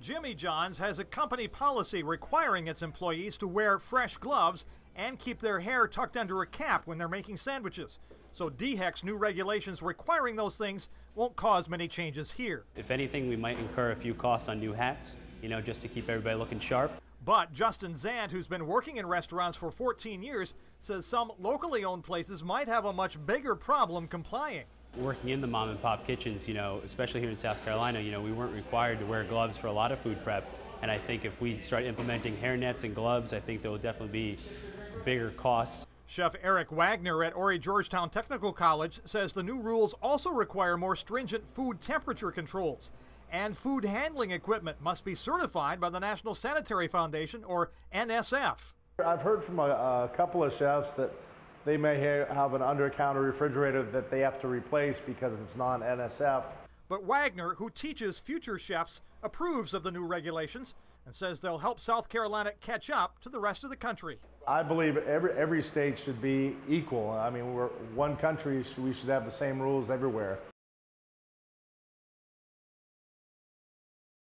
Jimmy John's has a company policy requiring its employees to wear fresh gloves and keep their hair tucked under a cap when they're making sandwiches. So DHEC's new regulations requiring those things won't cause many changes here. If anything, we might incur a few costs on new hats, just to keep everybody looking sharp. But Justin Zand, who's been working in restaurants for 14 years, says some locally owned places might have a much bigger problem complying. Working in the mom and pop kitchens, especially here in South Carolina, we weren't required to wear gloves for a lot of food prep. And I think if we start implementing hair nets and gloves, I think there will definitely be bigger costs. Chef Eric Wagner at Horry Georgetown Technical College says the new rules also require more stringent food temperature controls. And food handling equipment must be certified by the National Sanitary Foundation, or NSF. I've heard from a couple of chefs that they may have an under-counter refrigerator that they have to replace because it's non-NSF. But Wagner, who teaches future chefs, approves of the new regulations and says they'll help South Carolina catch up to the rest of the country. I believe every state should be equal. I mean, we're one country, we should have the same rules everywhere.